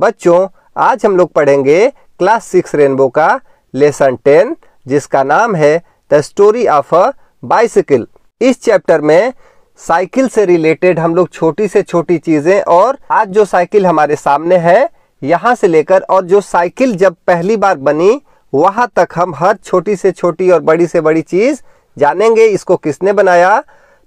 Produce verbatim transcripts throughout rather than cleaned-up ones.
बच्चों आज हम लोग पढ़ेंगे क्लास सिक्स रेनबो का लेसन टेन जिसका नाम है the story of a bicycle. इस चैप्टर में साइकिल से रिलेटेड हम लोग छोटी से छोटी चीज़ें और आज जो साइकिल हमारे सामने है यहाँ से लेकर और जो साइकिल जब पहली बार बनी वहाँ तक हम हर छोटी से छोटी और बड़ी से बड़ी चीज़ जानेंगे। इसको किसने बनाया,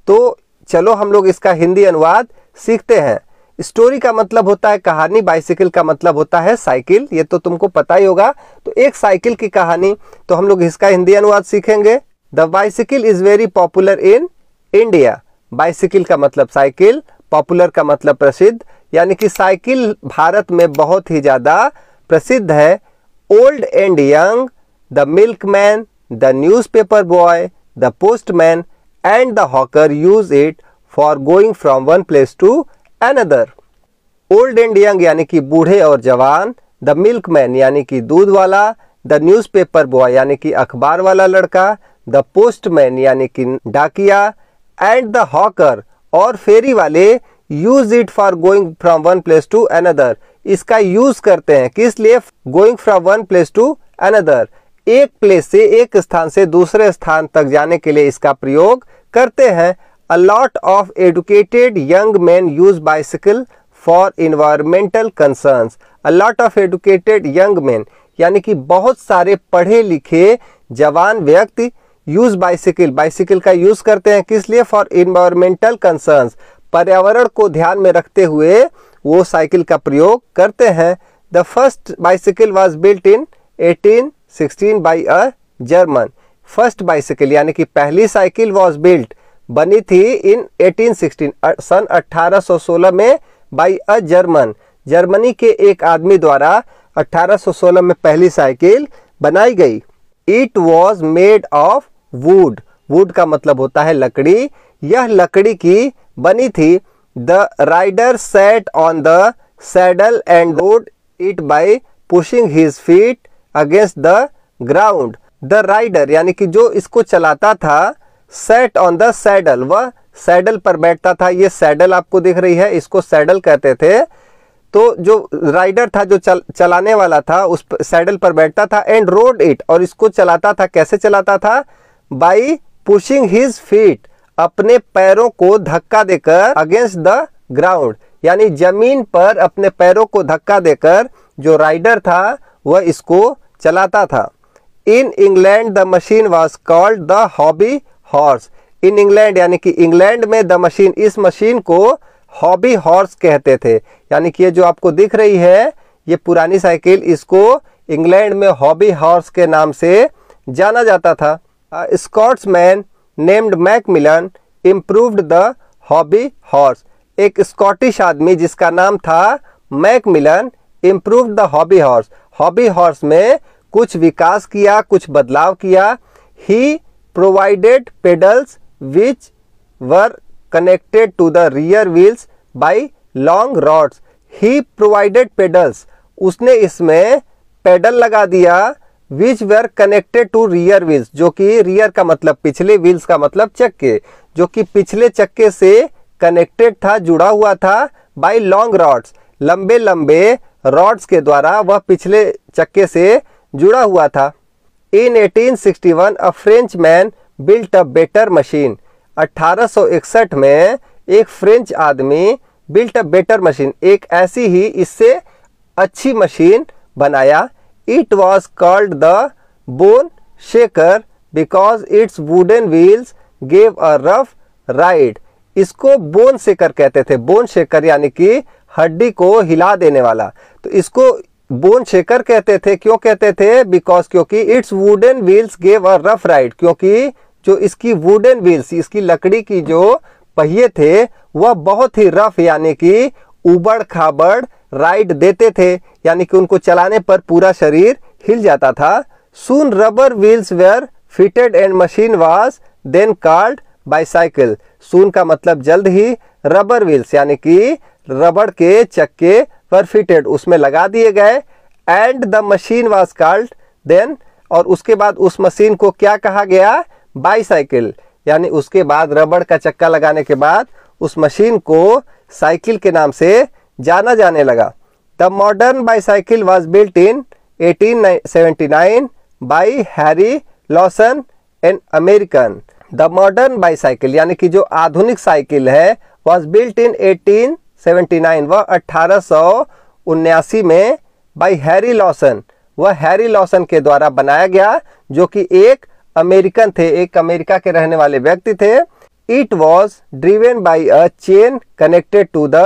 तो चलो हम लोग इसका हिंदी अनुवाद सीखते हैं। स्टोरी का मतलब होता है कहानी, बाइसिकल का मतलब होता है साइकिल, ये तो तुमको पता ही होगा। तो एक साइकिल की कहानी, तो हम लोग इसका हिंदी अनुवाद सीखेंगे। The bicycle is very popular in India. Bicycle का मतलब साइकिल, पॉपुलर का मतलब प्रसिद्ध, यानी कि साइकिल भारत में बहुत ही ज़्यादा प्रसिद्ध है। Old and young, the milkman, the newspaper boy, the postman and the hawker use it for going from one place to another. Old and young यानी कि बूढ़े और जवान, द मिल्कमैन यानी कि दूध वाला, द न्यूज़पेपर बॉय यानी कि अखबार वाला लड़का, द पोस्टमैन यानी कि डाकिया एंड द हॉकर और फेरी वाले use it for going from one place to another. इसका यूज करते हैं किस लिए, going from one place to another, एक प्लेस से एक स्थान से दूसरे स्थान तक जाने के लिए इसका प्रयोग करते हैं। A lot of educated young man use bicycle for environmental concerns. A lot of educated young man यानी कि बहुत सारे पढ़े लिखे जवान व्यक्ति यूज बाइसिकल, बाइसिकल का यूज करते हैं किस लिए, फॉर इन्वायरमेंटल कंसर्न्स, पर्यावरण को ध्यान में रखते हुए वो साइकिल का प्रयोग करते हैं। The first bicycle was built in eighteen sixteen by a German. First bicycle यानी कि पहली साइकिल वाज बिल्ट, बनी थी इन एटीन सिक्सटीन, सन अठारह सौ सोलह में, बाई अ जर्मन, जर्मनी के एक आदमी द्वारा अठारह सौ सोलह में पहली साइकिल बनाई गई। It was made of wood, wood का मतलब होता है लकड़ी, यह लकड़ी की बनी थी। The rider set on the saddle and rode it by pushing his feet against the ground. The rider यानी कि जो इसको चलाता था, सेट ऑन द सैडल, वह सैडल पर बैठता था, ये सैडल आपको दिख रही है, इसको सैडल कहते थे। तो जो राइडर था, जो चल, चलाने वाला था, उस सैडल पर बैठता था, एंड रोड इट, और इसको चलाता था, कैसे चलाता था, बाई पुशिंग हिज फीट, अपने पैरों को धक्का देकर अगेंस्ट द ग्राउंड, यानी जमीन पर अपने पैरों को धक्का देकर जो राइडर था वह इसको चलाता था। In England the machine was called the hobby horse. In England यानी कि इंग्लैंड में द मशीन, इस मशीन को हॉबी हॉर्स कहते थे, यानी कि ये जो आपको दिख रही है ये पुरानी साइकिल, इसको इंग्लैंड में हॉबी हॉर्स के नाम से जाना जाता था। Scotsman named Macmillan improved the hobby horse. एक स्कॉटिश आदमी जिसका नाम था Macmillan improved the hobby horse, hobby horse में कुछ विकास किया, कुछ बदलाव किया। He provided pedals which were connected to the rear wheels by long rods. He provided pedals, उसने इसमें पेडल लगा दिया, which were connected to rear wheels, जो कि रियर का मतलब पिछले, व्हील्स का मतलब चक्के, जो कि पिछले चक्के से कनेक्टेड था, जुड़ा हुआ था, बाई लॉन्ग रॉड्स, लंबे लंबे रॉड्स के द्वारा वह पिछले चक्के से जुड़ा हुआ था। In eighteen sixty one a French man built a better machine. अठारह सौ इकसठ में एक फ्रेंच आदमी बिल्ट अ बेटर मशीन, एक ऐसी ही इससे अच्छी मशीन बनाया। It was called the bone shaker because its wooden wheels gave a rough ride. इसको बोन शेकर कहते थे, बोन शेकर यानी कि हड्डी को हिला देने वाला, तो इसको बोन शेकर कहते थे। क्यों कहते थे, बिकॉज क्योंकि its wooden wheels gave a rough ride, क्योंकि जो इसकी वुडन व्हील्स, इसकी लकड़ी की जो पहिए थे वह बहुत ही रफ यानी कि उबड़ खाबड़ राइड देते थे, यानी कि उनको चलाने पर पूरा शरीर हिल जाता था। Soon rubber wheels were fitted and machine was then called bicycle. Soon का मतलब जल्द ही, रबर व्हील्स यानी कि रबड़ के चक्के पर फिटेड, उसमें लगा दिए गए। And the machine was called then, और उसके बाद उस मशीन को क्या कहा गया, बाइसाइकिल, यानी उसके बाद रबड़ का चक्का लगाने के बाद उस मशीन को साइकिल के नाम से जाना जाने लगा। The modern bicycle was built in eighteen seventy-nine by Harry Lawson, an American. The modern bicycle यानी कि जो आधुनिक साइकिल है was built in eighteen seventy-nine वह अठारह सौ उन्यासी में by Harry Lawson वह हैरी लॉसन के द्वारा बनाया गया जो कि एक अमेरिकन थे, एक अमेरिका के रहने वाले व्यक्ति थे. It was driven by a chain connected to the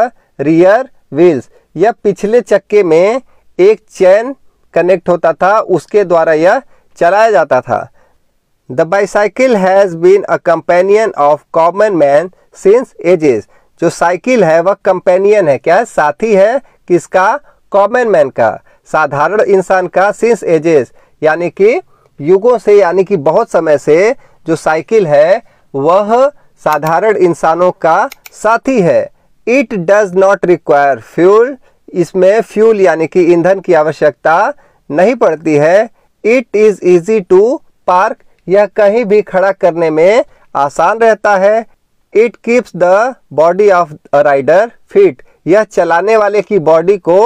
rear wheels. यह पिछले चक्के में एक चैन कनेक्ट होता था, उसके द्वारा यह चलाया जाता था. The bicycle has been a companion of common man since ages. जो साइकिल है वह कंपेनियन है, क्या है, साथी है, किसका, कॉमन मैन का, साधारण इंसान का, सिंस एजेस यानी कि युगों से, यानी कि बहुत समय से जो साइकिल है वह साधारण इंसानों का साथी है. It does not require fuel, इसमें फ्यूल यानी कि ईंधन की आवश्यकता नहीं पड़ती है. It is easy to park, यह कहीं भी खड़ा करने में आसान रहता है. It keeps the body of a rider fit, यह चलाने वाले की बॉडी को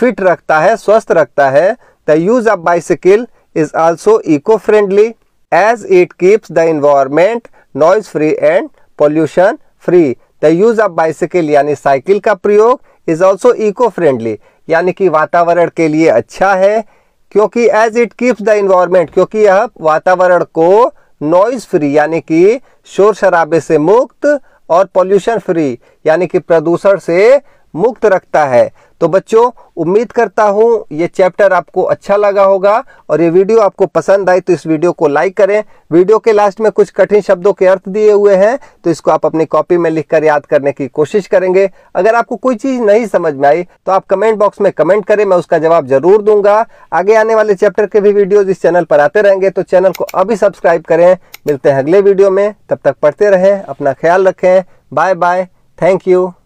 फिट रखता है, स्वस्थ रखता है. The use of bicycle is also eco friendly as it keeps the environment noise free and pollution free. The use of bicycle यानी साइकिल का प्रयोग इज आल्सो इको फ्रेंडली यानी कि वातावरण के लिए अच्छा है, क्योंकि as it keeps the environment क्योंकि यह वातावरण को नॉइज फ्री यानी कि शोर शराबे से मुक्त और पॉल्यूशन फ्री यानी कि प्रदूषण से मुक्त रखता है. तो बच्चों उम्मीद करता हूँ ये चैप्टर आपको अच्छा लगा होगा और ये वीडियो आपको पसंद आई तो इस वीडियो को लाइक करें. वीडियो के लास्ट में कुछ कठिन शब्दों के अर्थ दिए हुए हैं तो इसको आप अपनी कॉपी में लिखकर याद करने की कोशिश करेंगे. अगर आपको कोई चीज़ नहीं समझ में आई तो आप कमेंट बॉक्स में कमेंट करें, मैं उसका जवाब जरूर दूंगा. आगे आने वाले चैप्टर के भी वीडियोज इस चैनल पर आते रहेंगे तो चैनल को अभी सब्सक्राइब करें. मिलते हैं अगले वीडियो में, तब तक पढ़ते रहें, अपना ख्याल रखें. Bye bye, thank you.